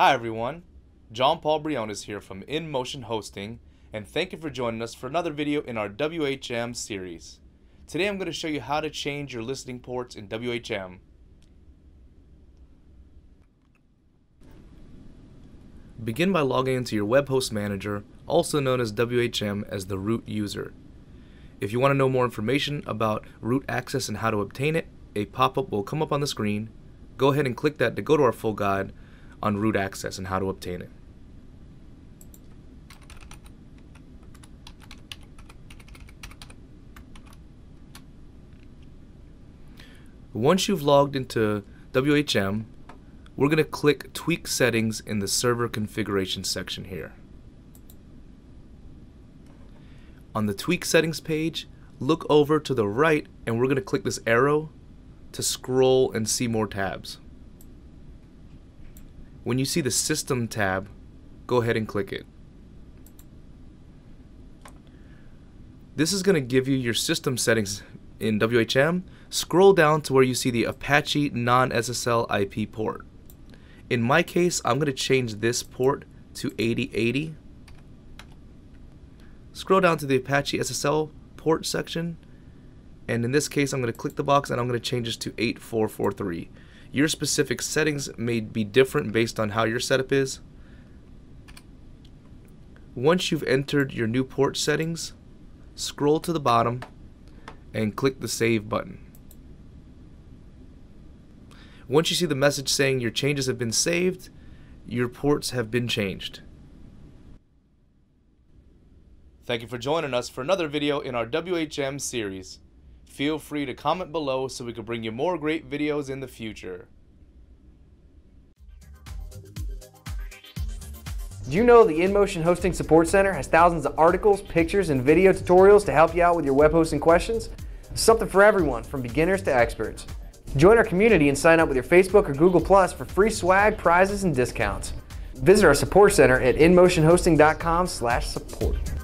Hi everyone, John Paul Brion is here from InMotion Hosting, and thank you for joining us for another video in our WHM series. Today I'm going to show you how to change your listening ports in WHM. Begin by logging into your web host manager, also known as WHM, as the root user. If you want to know more information about root access and how to obtain it, a pop-up will come up on the screen. Go ahead and click that to go to our full guide on root access and how to obtain it. Once you've logged into WHM, we're going to click Tweak Settings in the Server Configuration section here. On the Tweak Settings page, look over to the right and we're going to click this arrow to scroll and see more tabs. When you see the System tab, go ahead and click it. This is going to give you your system settings in WHM. Scroll down to where you see the Apache non-SSL IP port. In my case, I'm going to change this port to 8080. Scroll down to the Apache SSL port section, and in this case I'm going to click the box and I'm going to change this to 8443. Your specific settings may be different based on how your setup is. Once you've entered your new port settings, scroll to the bottom and click the Save button. Once you see the message saying your changes have been saved, your ports have been changed. Thank you for joining us for another video in our WHM series. Feel free to comment below so we can bring you more great videos in the future. Do you know the InMotion Hosting Support Center has thousands of articles, pictures, and video tutorials to help you out with your web hosting questions? Something for everyone, from beginners to experts. Join our community and sign up with your Facebook or Google Plus for free swag, prizes, and discounts. Visit our support center at inmotionhosting.com/support.